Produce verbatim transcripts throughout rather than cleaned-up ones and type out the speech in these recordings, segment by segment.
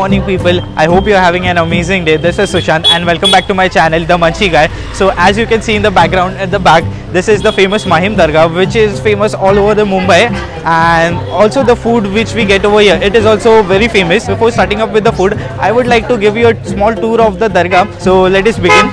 morning people, I hope you're having an amazing day. This is Sushant and welcome back to my channel The Munchie Guy. So as you can see in the background at the back, this is the famous Mahim Dargah, which is famous all over the Mumbai, and also the food which we get over here, it is also very famous. Before starting up with the food, I would like to give you a small tour of the Dargah. So let us begin.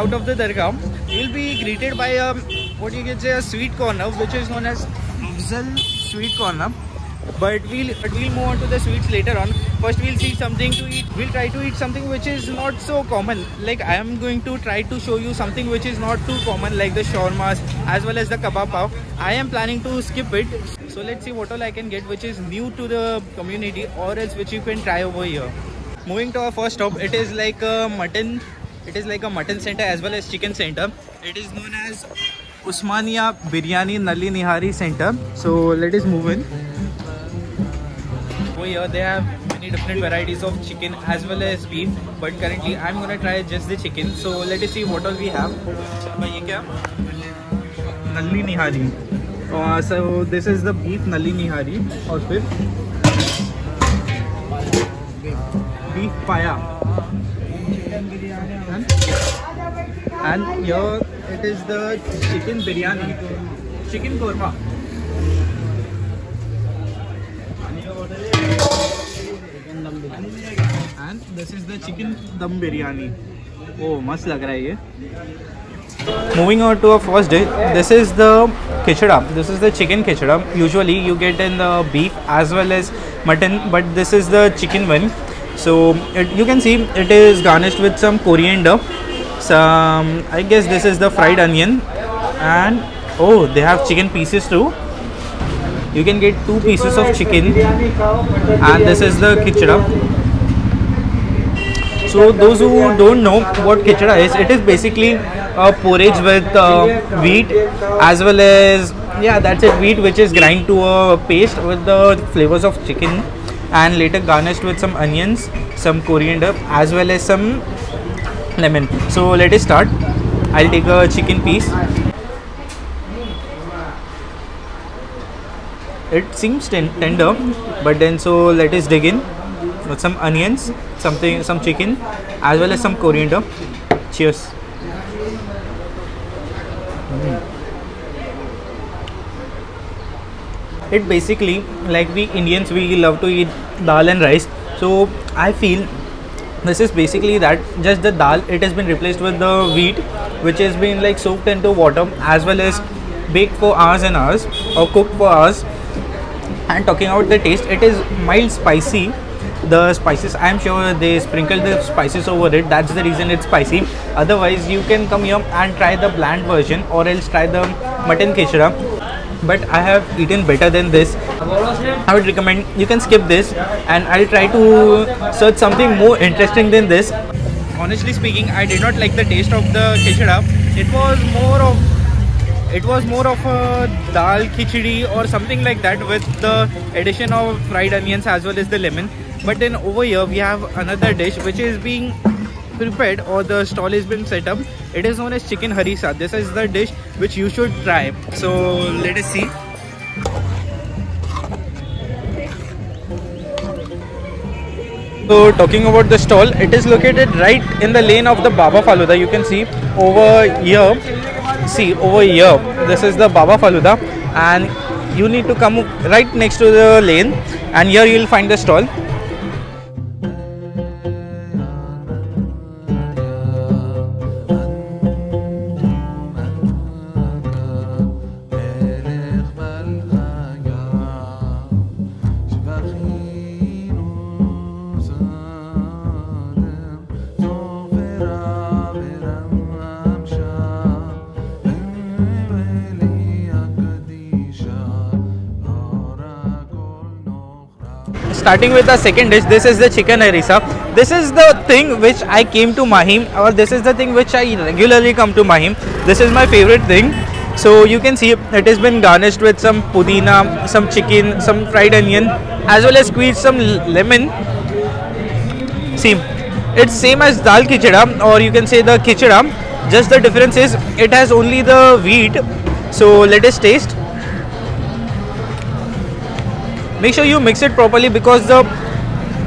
Out of the Dargah, you will be greeted by a, what you can say, a sweet corner, which is known as Mizal sweet corner. But we'll, but we'll move on to the sweets later on. First we'll see something to eat. We'll try to eat something which is not so common. Like I am going to try to show you something which is not too common, like the shawarmas as well as the kebab pav. I am planning to skip it. So let's see what all I can get which is new to the community or else which you can try over here. Moving to our first stop, it is like a mutton It is like a mutton center as well as chicken center. It is known as Usmania Biryani Nalli Nihari Center. So let us move in. Over here they have many different varieties of chicken as well as beef. But currently I am going to try just the chicken. So let us see what all we have. Nalli Nihari. Uh, so this is the beef Nalli Nihari. Or beef. Beef Paya. And here it is the chicken biryani, chicken korma. And this is the chicken dum biryani. Oh, must lag raha hai ye. Moving on to our first dish, this is the khichda. This is the chicken khichda. Usually you get in the beef as well as mutton, but this is the chicken one. So it, you can see it is garnished with some coriander, some, I guess this is the fried onion, and oh, they have chicken pieces too. You can get two pieces of chicken, and this is the khichda. So those who don't know what khichda is, it is basically a porridge with uh, wheat as well as, yeah, that's it, wheat which is grind to a paste with the flavors of chicken, and later garnished with some onions, some coriander as well as some lemon. So let us start. I'll take a chicken piece. It seems ten tender, but then so let us dig in with some onions, something, some chicken as well as some coriander. Cheers. Mm. It basically, like we Indians, we love to eat dal and rice. So I feel this is basically that, just the dal, it has been replaced with the wheat, which has been like soaked into water as well as baked for hours and hours or cooked for hours. And talking about the taste, it is mild spicy the spices. I am sure they sprinkled the spices over it, that's the reason it's spicy. Otherwise you can come here and try the bland version or else try the mutton khechda. But I have eaten better than this. I would recommend you can skip this and I'll try to search something more interesting than this. Honestly speaking, I did not like the taste of the khechda. It was more of It was more of a dal khichdi or something like that with the addition of fried onions as well as the lemon. But then over here we have another dish which is being prepared or the stall is being set up. It is known as chicken harissa. This is the dish which you should try. So let us see. So talking about the stall, it is located right in the lane of the Baba Falooda. You can see over here. See over here, this is the Baba Falooda and you need to come right next to the lane and here you will find the stall. Starting with the second dish, this is the chicken harissa. This is the thing which I came to Mahim, or this is the thing which I regularly come to Mahim. This is my favorite thing. So you can see it has been garnished with some pudina, some chicken, some fried onion, as well as squeezed some lemon. See, it's same as dal khichda, or you can say the khichda. Just the difference is it has only the wheat. So let us taste. Make sure you mix it properly because the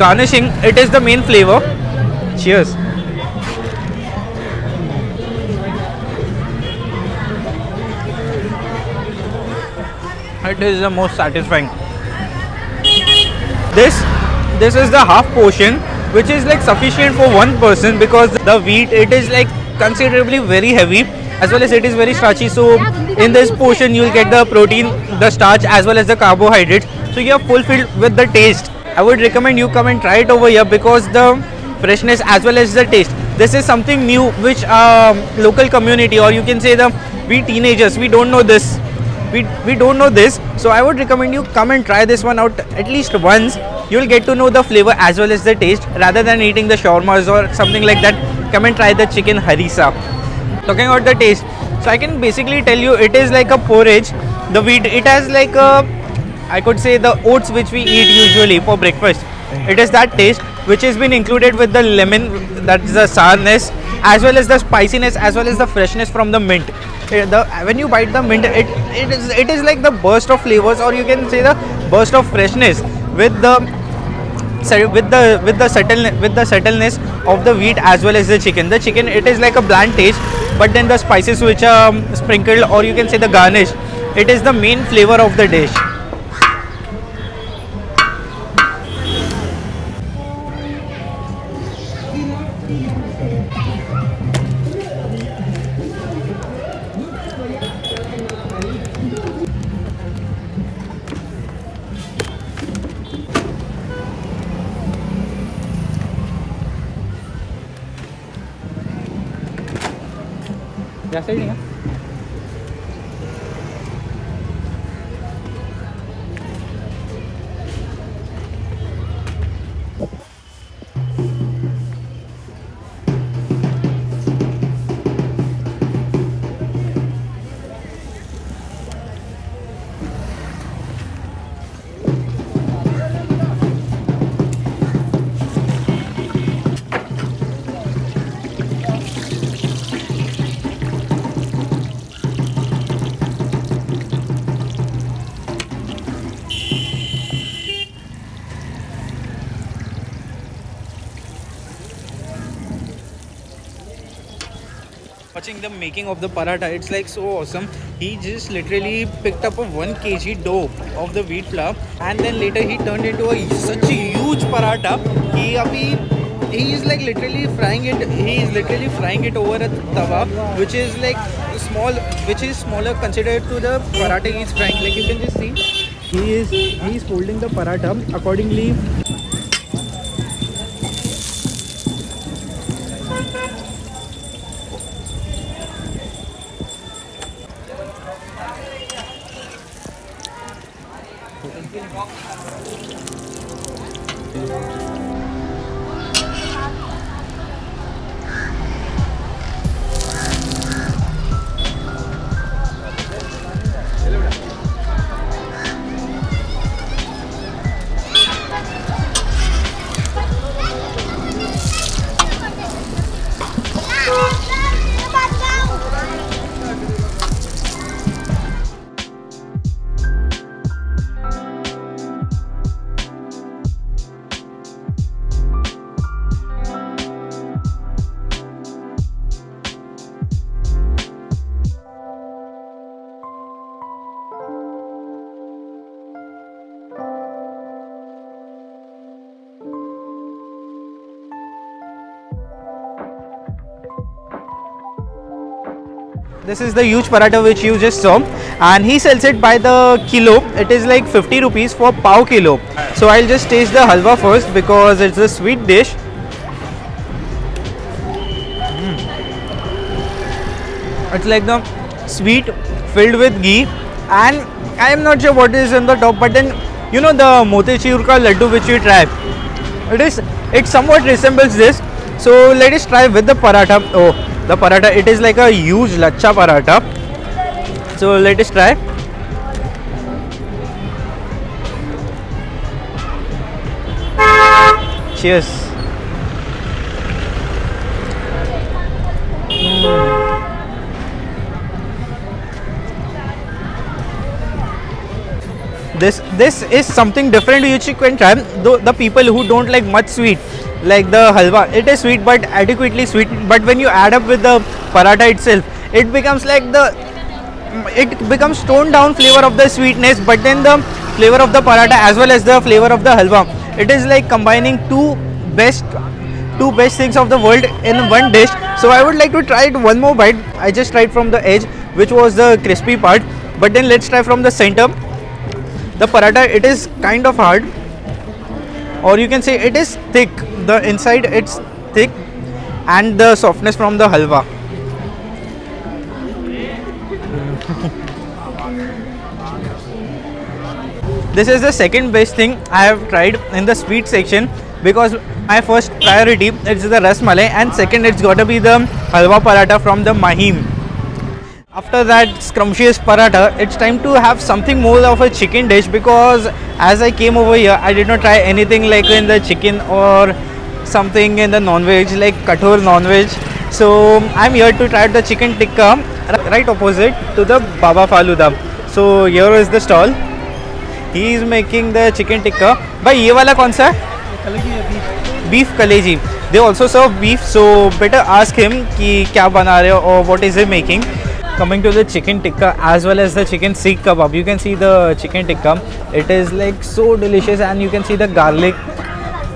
garnishing, it is the main flavor. Cheers. It is the most satisfying. This, this is the half portion which is like sufficient for one person because the wheat, it is like considerably very heavy as well as it is very starchy. So in this portion you will get the protein, the starch as well as the carbohydrates. So you are fulfilled with the taste. I would recommend you come and try it over here because the freshness as well as the taste. This is something new which uh, local community or you can say the we teenagers, we don't know this. We, we don't know this. So I would recommend you come and try this one out at least once. You will get to know the flavor as well as the taste rather than eating the shawarmas or something like that. Come and try the chicken harissa. Talking about the taste. So I can basically tell you it is like a porridge. The wheat, it has like a... I could say the oats which we eat usually for breakfast. It is that taste which has been included with the lemon, that is the sourness as well as the spiciness as well as the freshness from the mint. The, when you bite the mint, it, it, is, it is like the burst of flavors or you can say the burst of freshness with the with the with the subtle with the subtleness of the wheat as well as the chicken. The chicken, it is like a bland taste, but then the spices which are sprinkled or you can say the garnish, it is the main flavor of the dish. Watching the making of the paratha, it's like so awesome. He just literally picked up a one kilogram dough of the wheat flour and then later he turned into a such a huge paratha. He abhi, he is like literally frying it. He is literally frying it over a tawa, which is like small, which is smaller considered to the paratha he is frying. Like you can just see, he is he is folding the paratha accordingly. This is the huge paratha which you just saw, and he sells it by the kilo. It is like fifty rupees for pav kilo. So I'll just taste the halwa first because it's a sweet dish. Mm. It's like the sweet filled with ghee, and I am not sure what is on the top, but then you know the motichur ka laddu which we try. It is, it somewhat resembles this. So let us try with the paratha. Oh. The paratha, it is like a huge lachcha paratha. So let us try. Cheers. Mm. This this is something different which you can try. Though the people who don't like much sweet. Like the halwa, it is sweet but adequately sweet, but when you add up with the paratha itself, it becomes like the, it becomes toned down flavor of the sweetness, but then the flavor of the paratha as well as the flavor of the halwa, it is like combining two best, two best things of the world in one dish. So I would like to try it one more bite. I just tried from the edge, which was the crispy part, but then let's try from the center. The paratha, it is kind of hard, or you can say it is thick. The inside, it's thick, and the softness from the halwa. This is the second best thing I have tried in the sweet section, because my first priority is the rasmalai, and second it's gotta be the halwa paratha from the Mahim. After that scrumptious paratha, it's time to have something more of a chicken dish, because as I came over here, I did not try anything like in the chicken or something in the non-veg, like kathur non-veg. So I'm here to try the chicken tikka right opposite to the Baba Falooda. So here is the stall. He is making the chicken tikka. Bhai, ye wala kaun sa? Beef kaleji. They also serve beef, so better ask him ki kya bana rahe ho or what is he making. Coming to the chicken tikka as well as the chicken seekh kebab, you can see the chicken tikka, it is like so delicious, and you can see the garlic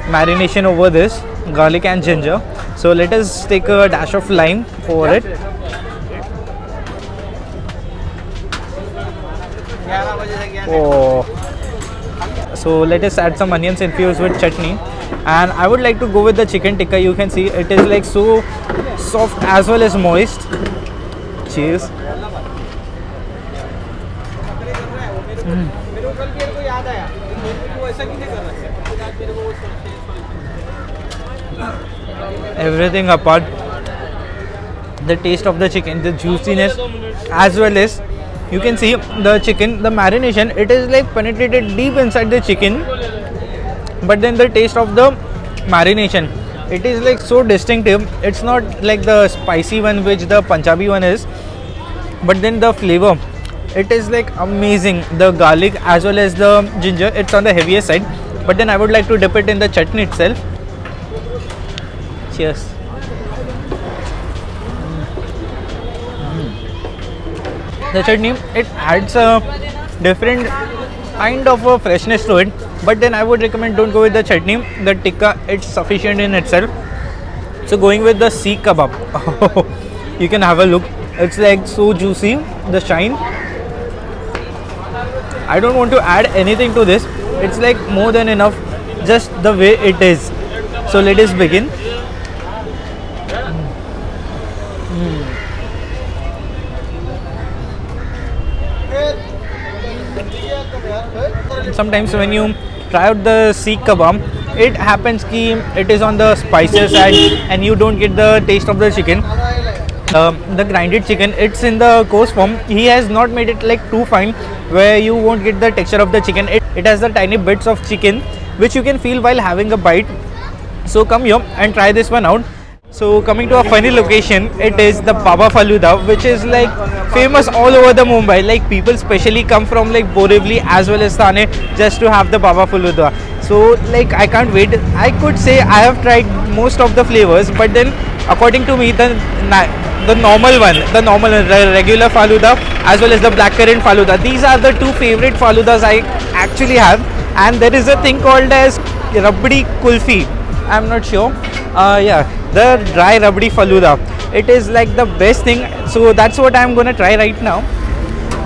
marination over this, garlic and ginger. So let us take a dash of lime over it. Oh. So let us add some onions infused with chutney, and I would like to go with the chicken tikka. You can see it is like so soft as well as moist. Cheers. Mm. Everything apart, the taste of the chicken, the juiciness, as well as you can see the chicken, the marination, it is like penetrated deep inside the chicken, but then the taste of the marination, it is like so distinctive. It's not like the spicy one which the Punjabi one is, but then the flavor, it is like amazing. The garlic as well as the ginger, it's on the heavier side, but then I would like to dip it in the chutney itself. Cheers. Mm. The chutney, it adds a different kind of a freshness to it, but then I would recommend don't go with the chutney. The tikka, it's sufficient in itself. So going with the seekh kebab. You can have a look. It's like so juicy, the shine. I don't want to add anything to this. It's like more than enough, just the way it is. So let us begin. sometimes when you try out the Sikh kebab, it happens ki it is on the spicier side and you don't get the taste of the chicken. Uh, the grinded chicken, it's in the coarse form. He has not made it like too fine where you won't get the texture of the chicken. It, it has the tiny bits of chicken which you can feel while having a bite. So come here and try this one out. So coming to a funny location, it is the Baba Falooda, which is like famous all over the Mumbai. Like people specially come from like Borivali as well as Thane just to have the Baba Falooda. So like I can't wait. I could say I have tried most of the flavors, but then according to me, the the normal one, the normal the regular Falooda as well as the blackcurrant Falooda. These are the two favorite Faloodas I actually have, and there is a thing called as Rabdi Kulfi. I'm not sure. Uh, yeah. The dry rabdi Falooda, it is like the best thing, so that's what I'm gonna try right now.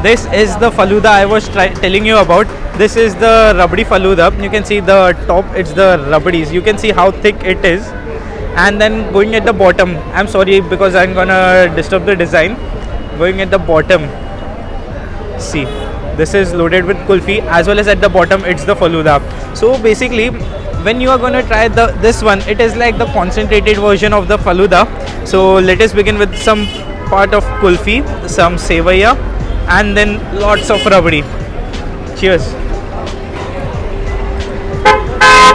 This is the Falooda I was try telling you about. This is the rabdi Falooda. You can see the top, it's the rabdis. You can see how thick it is, and then going at the bottom, I'm sorry because I'm gonna disturb the design. Going at the bottom, see, this is loaded with kulfi, as well as at the bottom it's the Falooda. So basically when you are going to try the this one, it is like the concentrated version of the Falooda. So let us begin with some part of kulfi, some sevaiya, and then lots of rabdi. Cheers.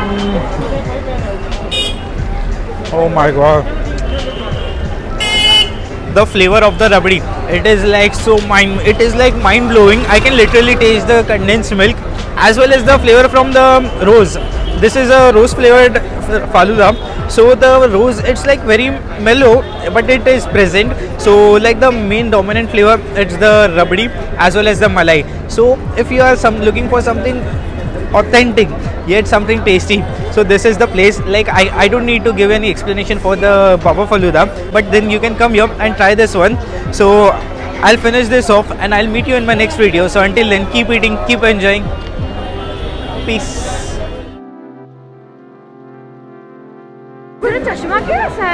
Mm. Oh my god, the flavor of the rabdi, it is like so mind it is like mind blowing. I can literally taste the condensed milk as well as the flavor from the rose. This is a rose flavored Falooda. So the rose, it's like very mellow, but it is present. So like the main dominant flavor, it's the rabdi as well as the malai. So if you are some looking for something authentic yet something tasty, so this is the place. Like I, I don't need to give any explanation for the Baba Falooda, but then you can come here and try this one. So I'll finish this off and I'll meet you in my next video. So until then, keep eating, keep enjoying. Peace. Chashma kaisa hai?